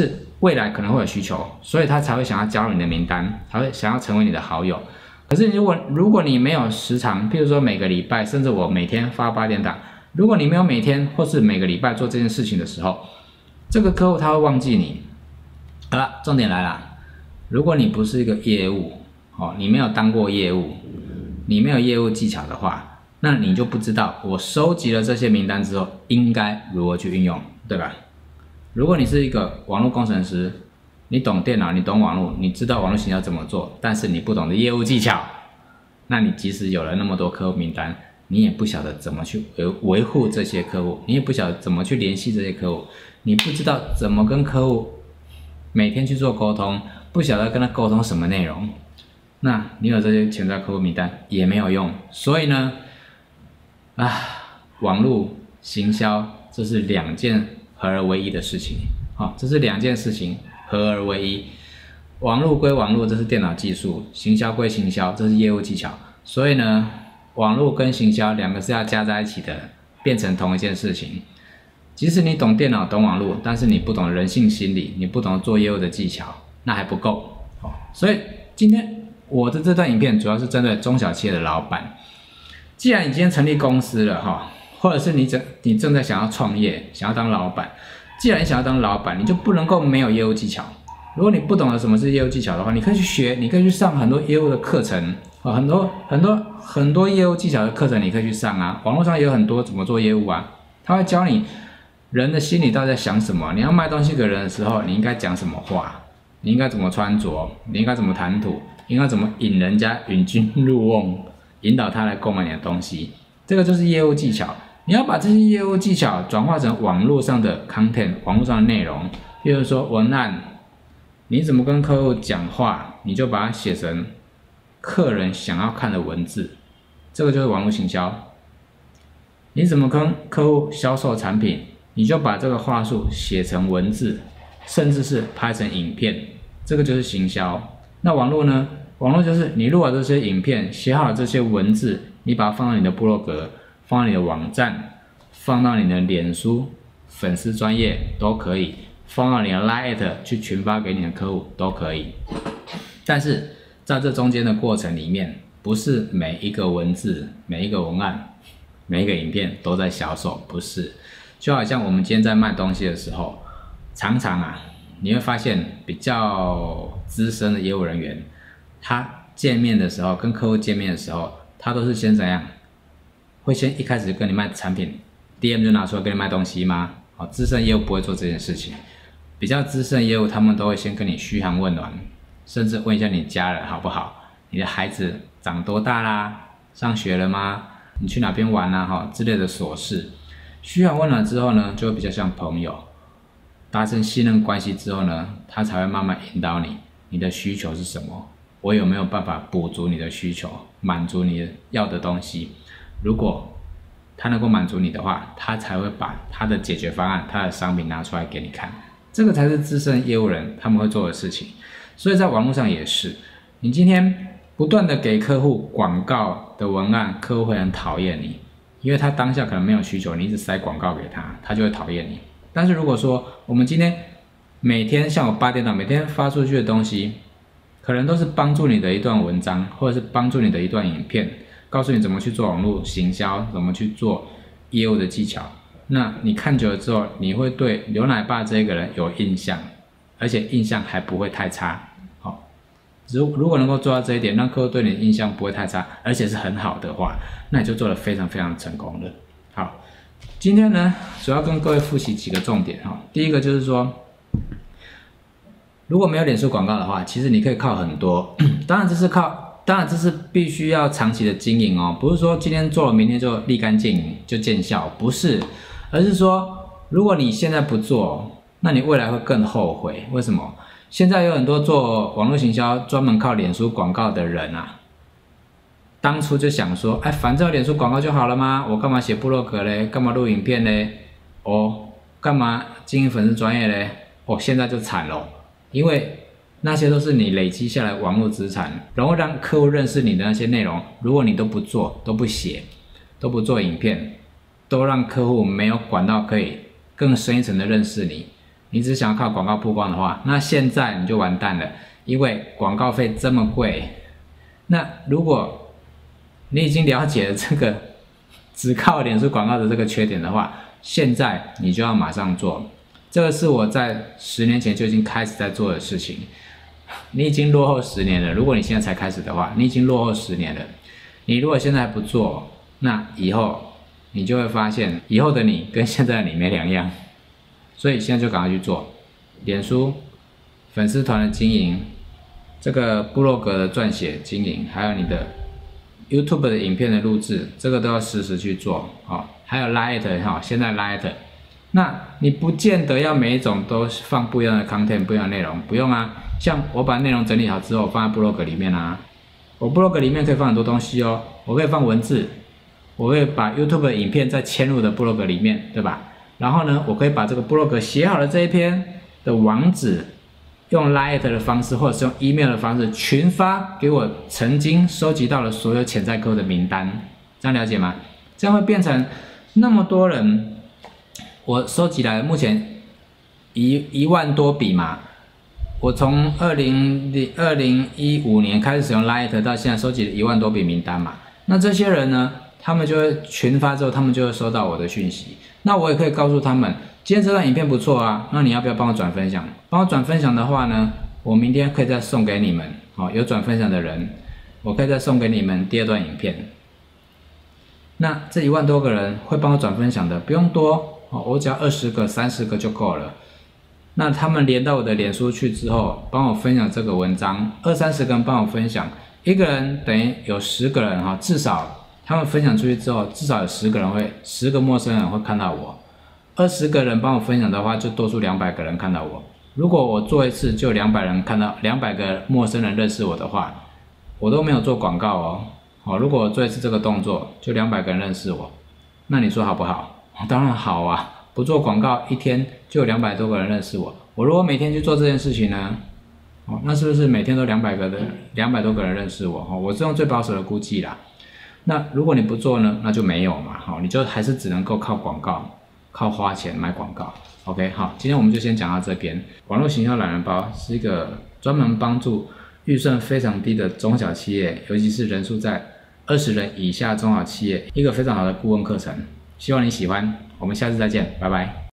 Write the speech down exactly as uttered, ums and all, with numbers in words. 是未来可能会有需求，所以他才会想要加入你的名单，才会想要成为你的好友。可是如果如果你没有时常，譬如说每个礼拜，甚至我每天发八点档，如果你没有每天或是每个礼拜做这件事情的时候，这个客户他会忘记你。好了，重点来了，如果你不是一个业务，哦，你没有当过业务，你没有业务技巧的话，那你就不知道我收集了这些名单之后应该如何去运用，对吧？如果你是一个网络工程师，你懂电脑，你懂网络，你知道网络行销怎么做，但是你不懂的业务技巧，那你即使有了那么多客户名单，你也不晓得怎么去维维护这些客户，你也不晓得怎么去联系这些客户，你不知道怎么跟客户每天去做沟通，不晓得跟他沟通什么内容，那你有这些潜在客户名单也没有用。所以呢，啊，网络行销这是两件合而为一的事情，哦，这是两件事情合而为一。网络归网络，这是电脑技术；行销归行销，这是业务技巧。所以呢，网络跟行销两个是要加在一起的，变成同一件事情。即使你懂电脑、懂网络，但是你不懂人性心理，你不懂做业务的技巧，那还不够。哦，所以今天我的这段影片主要是针对中小企业的老板。既然你今天成立公司了，哈。或者是你正你正在想要创业，想要当老板。既然你想要当老板，你就不能够没有业务技巧。如果你不懂得什么是业务技巧的话，你可以去学，你可以去上很多业务的课程，哦，很多很多很多业务技巧的课程你可以去上啊。网络上也有很多怎么做业务啊，他会教你人的心理到底在想什么。你要卖东西给人的时候，你应该讲什么话，你应该怎么穿着，你应该怎么谈吐，应该怎么引人家引君入瓮，引导他来购买你的东西。这个就是业务技巧。你要把这些业务技巧转化成网络上的 content， 网络上的内容，比如说文案，你怎么跟客户讲话，你就把它写成客人想要看的文字，这个就是网络行销。你怎么跟客户销售产品，你就把这个话术写成文字，甚至是拍成影片，这个就是行销。那网络呢？网络就是你录好这些影片，写好这些文字，你把它放到你的部落格，放到你的网站，放到你的脸书粉丝专页都可以，放到你的 LINE@ 去群发给你的客户都可以。但是在这中间的过程里面，不是每一个文字、每一个文案、每一个影片都在销售，不是。就好像我们今天在卖东西的时候，常常啊，你会发现比较资深的业务人员，他见面的时候，跟客户见面的时候，他都是先怎样？会先一开始跟你卖产品 ，D M 就拿出来跟你卖东西吗？哦，资深业务不会做这件事情，比较资深业务他们都会先跟你嘘寒问暖，甚至问一下你家人好不好，你的孩子长多大啦，上学了吗？你去哪边玩啦？哈之类的琐事。嘘寒问暖之后呢，就会比较像朋友，达成信任关系之后呢，他才会慢慢引导你，你的需求是什么，我有没有办法补足你的需求，满足你要的东西。如果他能够满足你的话，他才会把他的解决方案、他的商品拿出来给你看，这个才是资深业务人他们会做的事情。所以在网络上也是，你今天不断的给客户广告的文案，客户会很讨厌你，因为他当下可能没有需求，你一直塞广告给他，他就会讨厌你。但是如果说我们今天每天像我八点档每天发出去的东西，可能都是帮助你的一段文章，或者是帮助你的一段影片，告诉你怎么去做网络行销，怎么去做业务的技巧。那你看久了之后，你会对牛奶爸这个人有印象，而且印象还不会太差。好，哦，如如果能够做到这一点，让客户对你的印象不会太差，而且是很好的话，那你就做得非常非常成功了。好，今天呢，主要跟各位复习几个重点哈，哦。第一个就是说，如果没有脸书广告的话，其实你可以靠很多，当然这是靠。当然，这是必须要长期的经营哦，不是说今天做了，明天就立竿见影就见效，不是，而是说，如果你现在不做，那你未来会更后悔。为什么？现在有很多做网络行销专门靠脸书广告的人啊，当初就想说，哎，反正有脸书广告就好了嘛，我干嘛写部落格嘞？干嘛录影片嘞？哦，干嘛经营粉丝专业嘞？哦，现在就惨了，因为那些都是你累积下来网络资产，然后让客户认识你的那些内容，如果你都不做、都不写、都不做影片，都让客户没有管道可以更深一层的认识你，你只想要靠广告曝光的话，那现在你就完蛋了，因为广告费这么贵。那如果你已经了解了这个只靠脸书广告的这个缺点的话，现在你就要马上做。这个是我在十年前就已经开始在做的事情。你已经落后十年了，如果你现在才开始的话，你已经落后十年了。你如果现在不做，那以后你就会发现，以后的你跟现在的你没两样。所以现在就赶快去做，脸书粉丝团的经营，这个部落格的撰写经营，还有你的 YouTube 的影片的录制，这个都要实时去做哦。还有 LINE@ 哈、哦，现在 LINE@， 那你不见得要每一种都放不一样的 content， 不一样的内容，不用啊。像我把内容整理好之后，放在部落格里面啊，我部落格里面可以放很多东西哦，我可以放文字，我会把 YouTube 的影片再嵌入的部落格里面，对吧？然后呢，我可以把这个部落格写好的这一篇的网址，用 LINE@ 的方式，或者是用 email 的方式群发给我曾经收集到了所有潜在客户的名单，这样了解吗？这样会变成那么多人，我收集来目前一一万多笔嘛，我从二零零二零一五年开始使用 LINE@ 到现在收集了一万多笔名单嘛，那这些人呢？他们就会群发之后，他们就会收到我的讯息。那我也可以告诉他们，今天这段影片不错啊，那你要不要帮我转分享？帮我转分享的话呢，我明天可以再送给你们。哦，有转分享的人，我可以再送给你们第二段影片。那这一万多个人会帮我转分享的，不用多哦，我只要二十个、三十个就够了。那他们连到我的脸书去之后，帮我分享这个文章，二三十个人帮我分享，一个人等于有十个人哈、哦，至少。他们分享出去之后，至少有十个人会，十个陌生人会看到我。二十个人帮我分享的话，就多出两百个人看到我。如果我做一次就两百人看到，两百个陌生人认识我的话，我都没有做广告哦。好、哦，如果我做一次这个动作，就两百个人认识我，那你说好不好？当然好啊！不做广告，一天就有两百多个人认识我。我如果每天去做这件事情呢，哦，那是不是每天都两百个人，两百多个人认识我？哦，我是用最保守的估计啦。那如果你不做呢，那就没有嘛，好，你就还是只能够靠广告，靠花钱买广告。OK， 好，今天我们就先讲到这边。网络行销懒人包是一个专门帮助预算非常低的中小企业，尤其是人数在二十人以下中小企业，一个非常好的顾问课程。希望你喜欢，我们下次再见，拜拜。